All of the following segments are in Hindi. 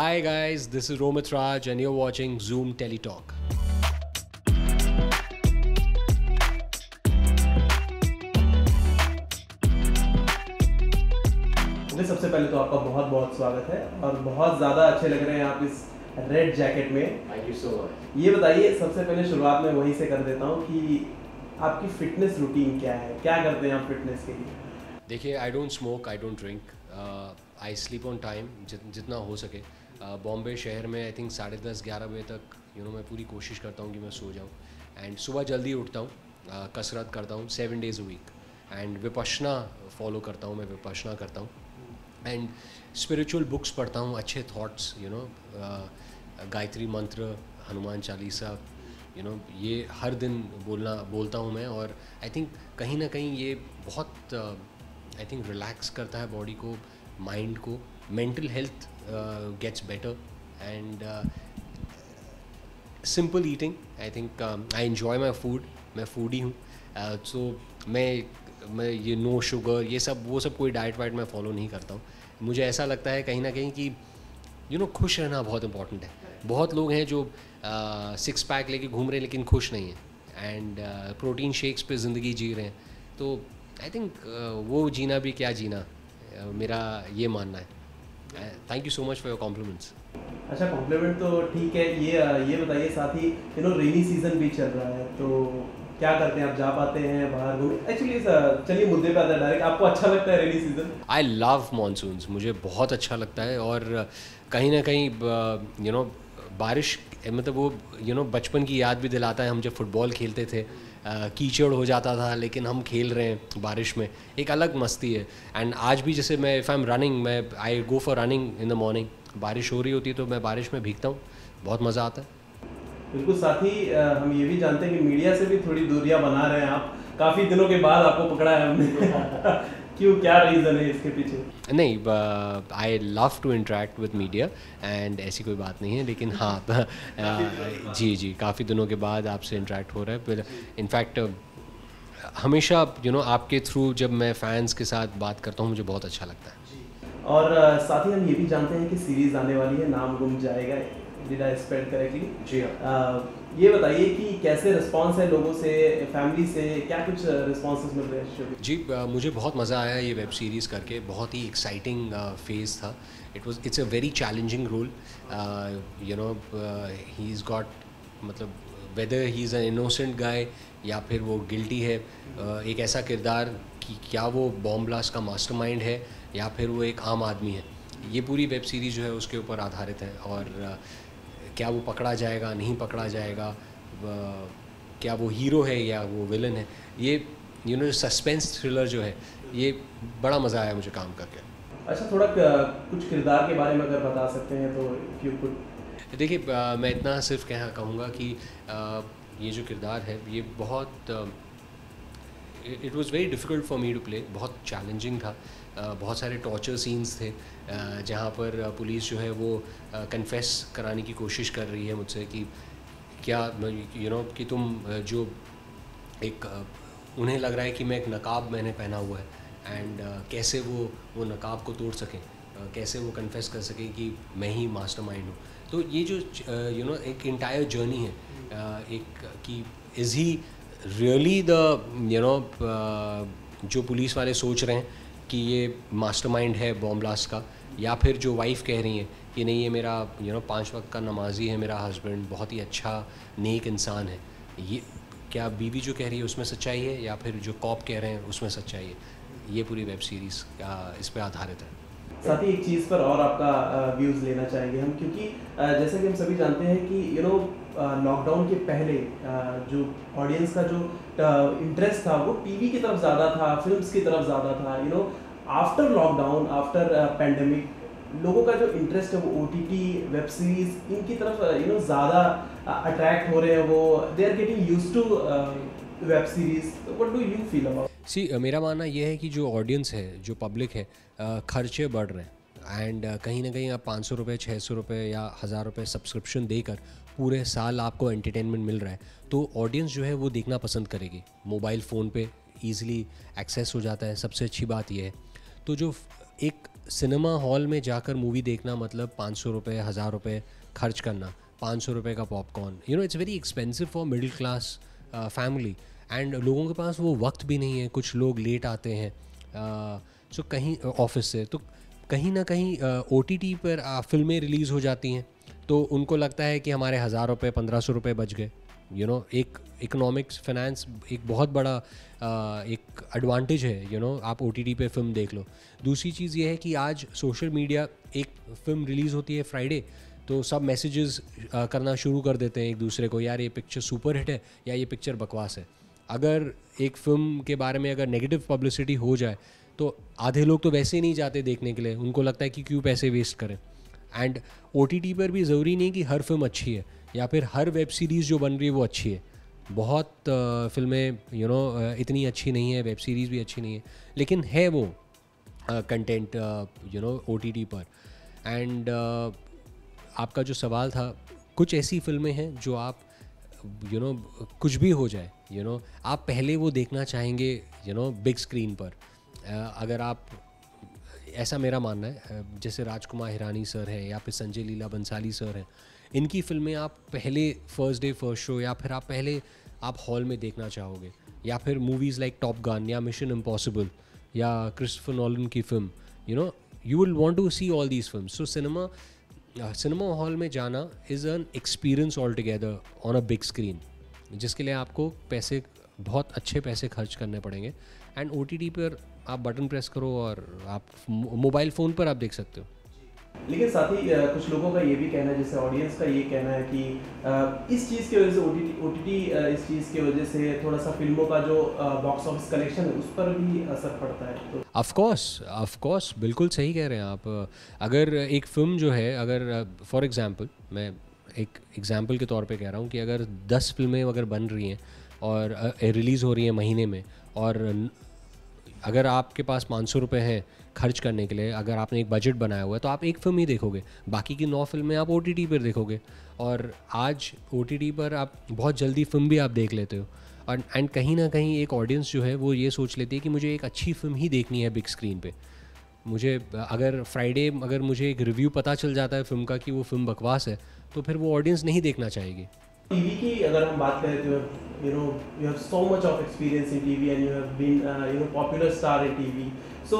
Hi guys, this is Romit Raj and you're watching Zoom Tele Talk. सबसे पहले तो आपका बहुत बहुत स्वागत है और बहुत ज़्यादा अच्छे लग रहे हैं आप इस रेड जैकेट में। Thank you so much. ये बताइए, सबसे पहले शुरुआत में वहीं से कर देता हूँ कि आपकी फिटनेस रूटीन क्या है, क्या करते हैं आप फिटनेस के लिए? देखिए, I don't smoke, I don't drink, I sleep on time जितना हो सके। बॉम्बे शहर में आई थिंक 10:30-11 बजे तक मैं पूरी कोशिश करता हूँ कि मैं सो जाऊँ एंड सुबह जल्दी उठता हूँ, कसरत करता हूँ 7 days a week and Vipassana follow करता हूँ, मैं विपश्यना करता हूँ एंड स्पिरिचुअल बुक्स पढ़ता हूँ, अच्छे थॉट्स, गायत्री मंत्र, हनुमान चालीसा, ये हर दिन बोलता हूँ मैं। और आई थिंक कहीं ना कहीं ये बहुत आई थिंक रिलैक्स करता है बॉडी को, माइंड को, mental health gets better and simple eating. I think I enjoy my food, मैं फूडी हूँ, सो मैं ये नो शुगर, ये सब वो सब कोई डाइट वाइट मैं फॉलो नहीं करता हूँ। मुझे ऐसा लगता है कहीं ना कहीं कि खुश रहना बहुत इंपॉर्टेंट है। बहुत लोग हैं जो 6 पैक लेके घूम रहे हैं लेकिन खुश नहीं हैं एंड प्रोटीन शेक्स पे ज़िंदगी जी रहे हैं। तो आई थिंक वो जीना भी क्या जीना, मेरा ये मानना है। Thank you so much for your compliments. अच्छा, कॉम्प्लीमेंट तो ठीक है, ये बताइए, साथ ही रेनी सीज़न भी चल रहा है, तो क्या करते हैं आप? जा पाते हैं बाहर घूमने? एक्चुअली चलिए मुद्दे पे आता है डायरेक्ट, आपको अच्छा लगता है rainy season? I love monsoons, मुझे बहुत अच्छा लगता है। और कहीं ना कहीं बारिश, मतलब वो बचपन की याद भी दिलाता है। हम जब फुटबॉल खेलते थे, कीचड़ हो जाता था लेकिन हम खेल रहे हैं बारिश में, एक अलग मस्ती है। एंड आज भी जैसे मैं इफ़ आई एम रनिंग, मैं I go for running in the morning, बारिश हो रही होती है तो मैं बारिश में भीगता हूँ, बहुत मज़ा आता है। बिल्कुल, साथ ही हम ये भी जानते हैं कि मीडिया से भी थोड़ी दूरियां बना रहे हैं आप, काफ़ी दिनों के बाद आपको पकड़ा है हमने। क्यों, क्या रीज़न है इसके पीछे? नहीं, I love to interact with media and ऐसी कोई बात नहीं है, लेकिन हाँ जी काफ़ी दिनों के बाद आपसे इंटरेक्ट हो रहा है। इनफैक्ट हमेशा आपके थ्रू जब मैं फैंस के साथ बात करता हूँ मुझे बहुत अच्छा लगता है। और साथ ही हम ये भी जानते हैं कि सीरीज़ आने वाली है, नाम गुम जाएगा, Did I spell correctly? जी हाँ। ये बताइए कि कैसे रिस्पॉन्स है लोगों से, फैमिली से, क्या कुछ रिस्पॉन्स मिल रहे हैं? जी, मुझे बहुत मज़ा आया ये वेब सीरीज़ करके, बहुत ही एक्साइटिंग फेज़ था। It's a very challenging role, he is got, मतलब whether he is an innocent guy या फिर वो गिल्टी है, एक ऐसा किरदार कि क्या वो बॉम्ब ब्लास्ट का मास्टरमाइंड है या फिर वो एक आम आदमी है, ये पूरी वेब सीरीज़ जो है उसके ऊपर आधारित है। और क्या वो पकड़ा जाएगा, नहीं पकड़ा जाएगा, क्या वो हीरो है या वो विलन है, ये सस्पेंस थ्रिलर जो है, ये बड़ा मज़ा आया मुझे काम करके। अच्छा, थोड़ा कुछ किरदार के बारे में अगर बता सकते हैं तो क्यों? देखिए, मैं इतना सिर्फ कहूँगा कि ये जो किरदार है ये बहुत, it was very difficult for me to play, बहुत चैलेंजिंग था। बहुत सारे टॉर्चर सीन्स थे जहाँ पर पुलिस जो है वो कन्फेस कराने की कोशिश कर रही है मुझसे कि क्या कि तुम जो एक उन्हें लग रहा है कि मैं एक नकाब मैंने पहना हुआ है एंड कैसे वो नकाब को तोड़ सकें, कैसे वो कन्फेस कर सकें कि मैं ही मास्टरमाइंड हूँ। तो ये जो एक इंटायर जर्नी है, एक कि इज़ ही रियली द जो पुलिस वाले सोच रहे हैं कि ये मास्टरमाइंड है बॉम्ब ब्लास्ट का, या फिर जो वाइफ कह रही है कि नहीं ये मेरा 5 वक्त का नमाजी है, मेरा हस्बैंड बहुत ही अच्छा नेक इंसान है, ये क्या बीवी जो कह रही है उसमें सच्चाई है या फिर जो कॉप कह रहे हैं उसमें सच्चाई है। ये पूरी वेब सीरीज़ इस पर आधारित है। साथ ही एक चीज़ पर और आपका व्यूज़ लेना चाहेंगे हम, क्योंकि जैसे कि हम सभी जानते हैं कि लॉकडाउन के पहले जो ऑडियंस का जो इंटरेस्ट था वो टीवी की तरफ ज़्यादा था, फिल्म्स की तरफ ज़्यादा था। आफ्टर लॉकडाउन, आफ्टर पेंडेमिक, लोगों का जो इंटरेस्ट है वो OTT, वेब सीरीज़, इनकी तरफ ज़्यादा अट्रैक्ट हो रहे हैं। वो they are getting use to web series. What do you feel about? See, मेरा मानना यह है कि जो ऑडियंस है, जो पब्लिक है, खर्चे बढ़ रहे हैं एंड कहीं ना कहीं आप 500 रुपये, 600 रुपये या 1000 रुपये सब्सक्रिप्शन देकर पूरे साल आपको एंटरटेनमेंट मिल रहा है, तो ऑडियंस जो है वो देखना पसंद करेगी। मोबाइल फ़ोन पे ईज़िली एक्सेस हो जाता है, सबसे अच्छी बात यह है। तो जो एक सिनेमा हॉल में जाकर मूवी देखना मतलब 500 रुपये 1000 रुपये खर्च करना, 500 रुपये का popcorn, you know it's very expensive for middle class family and लोगों के पास वो वक्त भी नहीं है, कुछ लोग लेट आते हैं सो कहीं ऑफिस से, तो कहीं ना कहीं OTT पर फिल्में रिलीज़ हो जाती हैं तो उनको लगता है कि हमारे 1000 रुपये 1500 रुपये बच गए। यू नो एक इकोनॉमिक्स फाइनेंस एक बहुत बड़ा एक एडवांटेज है, यू नो आप OTT पे फिल्म देख लो। दूसरी चीज़ ये है कि आज सोशल मीडिया, एक फिल्म रिलीज़ होती है फ्राइडे तो सब मैसेजेस करना शुरू कर देते हैं एक दूसरे को, यार ये पिक्चर सुपर हिट है या ये पिक्चर बकवास है। अगर एक फिल्म के बारे में अगर नेगेटिव पब्लिसिटी हो जाए तो आधे लोग तो वैसे ही नहीं जाते देखने के लिए, उनको लगता है कि क्यों पैसे वेस्ट करें। एंड OTT पर भी ज़रूरी नहीं कि हर फिल्म अच्छी है या फिर हर वेब सीरीज़ जो बन रही है वो अच्छी है, बहुत फिल्में यू नो इतनी अच्छी नहीं है, वेब सीरीज़ भी अच्छी नहीं है, लेकिन है वो कंटेंट यू नो OTT पर। एंड आपका जो सवाल था, कुछ ऐसी फिल्में हैं जो आप यू नो कुछ भी हो जाए यू नो आप पहले वो देखना चाहेंगे यू नो बिग स्क्रीन पर। अगर आप, ऐसा मेरा मानना है, जैसे राजकुमार हिरानी सर है या फिर संजय लीला बंसाली सर हैं, इनकी फिल्में आप पहले फर्स्ट डे फर्स्ट शो या फिर आप पहले आप हॉल में देखना चाहोगे, या फिर मूवीज़ लाइक टॉप गन या मिशन इम्पॉसिबल या क्रिस्टोफर नॉलन की film, you know you will want to see all these film. So cinema hall में जाना is an experience all together on a big screen, जिसके लिए आपको पैसे, बहुत अच्छे पैसे खर्च करने पड़ेंगे। एंड OTT पर आप बटन प्रेस करो और आप मोबाइल फ़ोन पर आप देख सकते हो। लेकिन साथ ही कुछ लोगों का ये भी कहना है, जैसे ऑडियंस का ये कहना है कि इस चीज़ की वजह से OTT इस चीज़ की वजह से थोड़ा सा फिल्मों का जो बॉक्स ऑफिस कलेक्शन है उस पर भी असर पड़ता है। ऑफ कोर्स बिल्कुल सही कह रहे हैं आप। अगर एक फिल्म जो है, अगर फॉर एग्जांपल, मैं एक एग्जांपल के तौर पे कह रहा हूँ कि अगर 10 फिल्में अगर बन रही हैं और रिलीज़ हो रही हैं महीने में, और अगर आपके पास 500 रुपये हैं खर्च करने के लिए, अगर आपने एक बजट बनाया हुआ है तो आप एक फिल्म ही देखोगे, बाकी की 9 फिल्में आप OTT पर देखोगे। और आज OTT पर आप बहुत जल्दी फिल्म भी आप देख लेते हो, और एंड कहीं ना कहीं एक ऑडियंस जो है वो ये सोच लेती है कि मुझे एक अच्छी फिल्म ही देखनी है बिग स्क्रीन पे। मुझे अगर फ्राइडे अगर मुझे एक रिव्यू पता चल जाता है फिल्म का कि वो फिल्म बकवास है, तो फिर वो ऑडियंस नहीं देखना चाहेगी। टीवी की अगर हम बात करें तो you have so much of experience in TV and you have been you know popular star in TV, so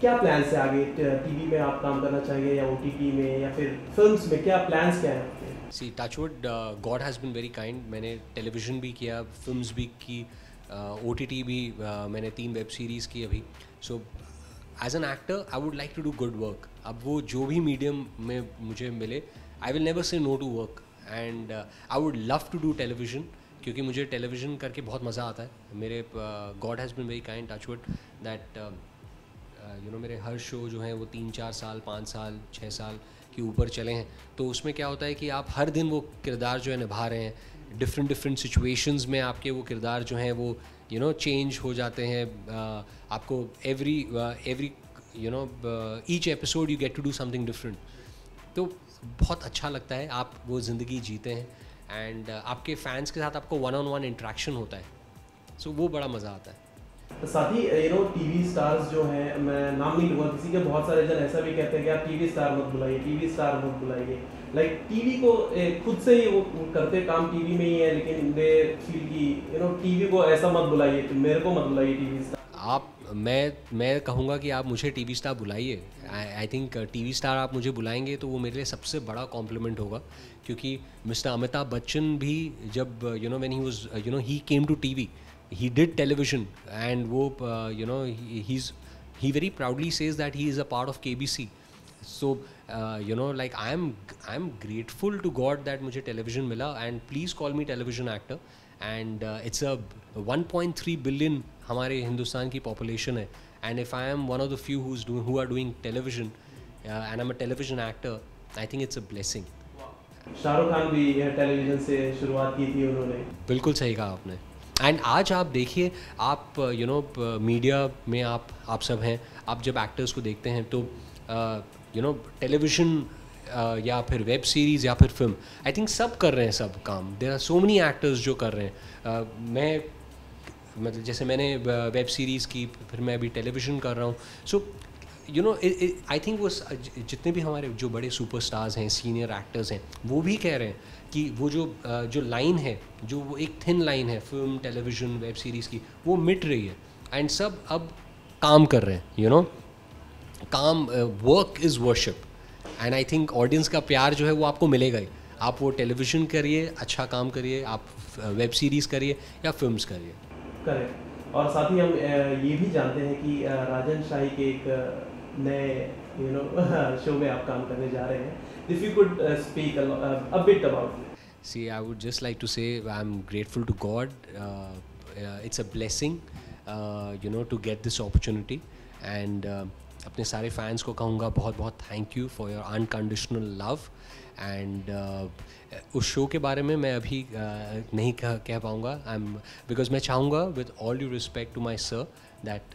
क्या प्लान्स है आगे? टीवी में आप काम करना चाहेंगे या OTT में या फिर फिल्म्स में, क्या प्लान्स क्या हैं? See touchwood, god has been very kind. मैंने टेलीविज़न भी किया, फिल्म्स भी की, OTT भी, मैंने 3 वेब सीरीज़ की अभी। So as an actor I would like to do good work. अब वो जो भी मीडियम में मुझे मिले, I will never say no to work. And I would love to do television, क्योंकि मुझे टेलीविज़न करके बहुत मज़ा आता है। मेरे God has been very kind touchwood that you know मेरे हर शो जो हैं वो 3-4 साल 5 साल 6 साल के ऊपर चले हैं। तो उसमें क्या होता है कि आप हर दिन वो किरदार जो है निभा रहे हैं, डिफरेंट सिचुएशंस में आपके वो किरदार जो हैं वो यू नो चेंज हो जाते हैं। आपको every you know each episode you get to do something different, तो बहुत अच्छा लगता है। आप वो ज़िंदगी जीते हैं एंड आपके फैंस के साथ आपको 1-on-1 इंट्रैक्शन होता है, सो वो बड़ा मज़ा आता है। साथ ही यू नो टीवी स्टार्स जो हैं, मैं नाम नहीं लूँगा किसी के, बहुत सारे जन ऐसा भी कहते हैं कि आप टीवी स्टार मत बुलाइए। लाइक टीवी को खुद से ही वो करते, काम टीवी में ही है, लेकिन दे फील की यू नो टीवी को ऐसा मत बुलाइए, मेरे को मत बुलाइए टीवी स्टार। आप, मैं कहूँगा कि आप मुझे टीवी स्टार बुलाइए। आई थिंक टीवी स्टार आप मुझे बुलाएंगे तो वो मेरे लिए सबसे बड़ा कॉम्प्लीमेंट होगा, क्योंकि मिस्टर अमिताभ बच्चन भी जब you know when he was you know he came to TV, he did television and wo you know he very proudly says that he is a part of KBC. so you know like I am grateful to God that mujhe television mila, and please call me television actor. and it's a 1.3 billion hamare Hindustan ki population hai, and if I am one of the few who are doing television and I'm a television actor, I think it's a blessing. Shahrukh Khan bhi television se shuruaat ki thi unhone, bilkul sahi kaha aapne। And आज आप देखिए, आप यू नो मीडिया में आप सब हैं, आप जब एक्टर्स को देखते हैं तो यू नो टेलीविज़न या फिर वेब सीरीज़ या फिर फिल्म, आई थिंक सब कर रहे हैं सब काम। There are so many actors जो कर रहे हैं। मैं मतलब जैसे मैंने वेब सीरीज़ की, फिर मैं अभी टेलीविज़न कर रहा हूँ। So you know I think वो जितने भी हमारे जो बड़े सुपरस्टार्स हैं, सीनियर एक्टर्स हैं, वो भी कह रहे हैं कि वो जो लाइन है, जो वो एक थिन लाइन है फिल्म, टेलीविज़न, वेब सीरीज़ की, वो मिट रही है एंड सब अब काम कर रहे हैं. यू नो काम, work is worship and I think audience का प्यार जो है वो आपको मिलेगा ही. आप वो टेलीविज़न करिए, अच्छा काम करिए, आप वेब सीरीज़ करिए या फिल्म्स करिए. करेक्ट. और साथ ही हम ये भी जानते हैं कि राजन शाही के एक नए शो में आप काम करने जा रहे हैं. If you could speak a bit about it. See, I would just like to say I'm grateful to God. It's a blessing, to get this opportunity. And अपने सारे fans को कहूँगा बहुत बहुत thank you for your unconditional love. And उस शो के बारे में मैं अभी नहीं कह पाऊँगा. Because मैं चाहूँगा with all due respect to my sir. That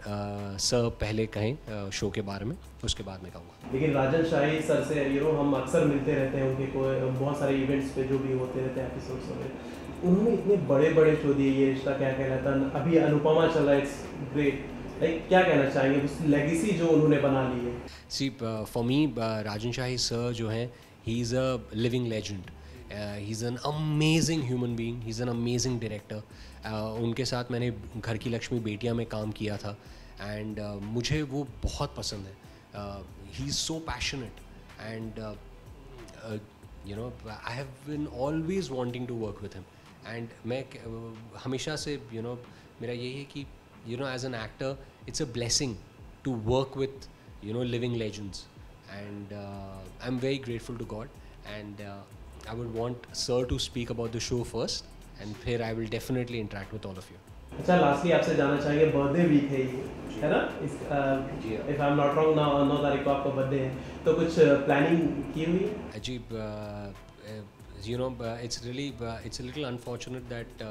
sir पहले कहें शो के बारे में, उसके बाद में कहूँगा. लेकिन राजन शाही सर से हम अक्सर मिलते रहते हैं, उनके को बहुत सारे इवेंट्स पे जो भी होते रहते हैं, एपिसोड्स वगैरह. उन्होंने इतने बड़े बड़े शो दिए, ये रिश्ता क्या कहलाता, अभी अनुपमा चला, इट्स ग्रेट. लाइक क्या कहना चाहेंगे उस लेगेसी जो उन्होंने बना ली है? सी for me Rajan Shahi sir जो हैं, he is a living legend. He is an amazing human being. He is an amazing director. उनके साथ मैंने घर की लक्ष्मी बेटियाँ में काम किया था and मुझे वो बहुत पसंद है. He is so passionate and I have been always wanting to work with him. And मैं हमेशा से मेरा यही है कि as an actor it's a blessing to work with living legends and I'm very grateful to God and I would want sir to speak about the show first and then I will definitely interact with all of you. अच्छा, lastly आपसे जानना चाहेंगे, बर्थडे वीक है ये, है ना? If I'm not wrong now 9 तारीख को आपका बर्थडे है, तो कुछ प्लानिंग की हुई है? अजीब, it's a little unfortunate that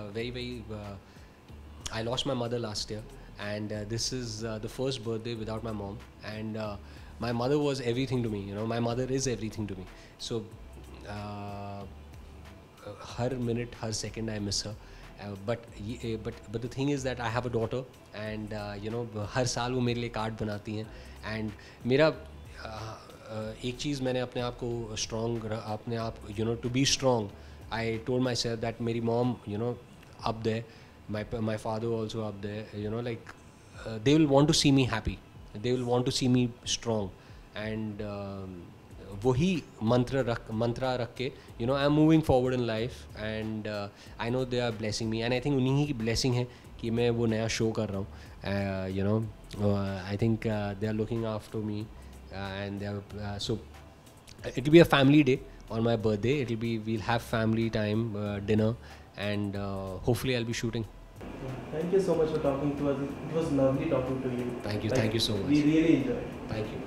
I lost my mother last year and this is the first birthday without my mom and my mother was everything to me. My mother is everything to me. So हर मिनट हर second I miss her. But the thing is that I have a daughter and हर साल वो मेरे लिए कार्ड बनाती हैं एंड मेरा एक चीज़ मैंने अपने आप को स्ट्रॉन्ग, अपने आप to be strong, I told myself that मेरी mom up there, my father also up there, like they will want to see me happy, they will want to see me strong and वही मंत्रा रख के I am moving forward in life and I know they are blessing me and I think उन्हीं की ब्लेसिंग है कि मैं वो नया शो कर रहा हूँ. I think they are looking after me, and they are, so it'll be a family day on my birthday. It'll be, we'll have family time, dinner, and hopefully I'll be shooting. Thank you so much for talking to us. It was lovely talking to you. Thank you so much. We really enjoyed it. Thank you.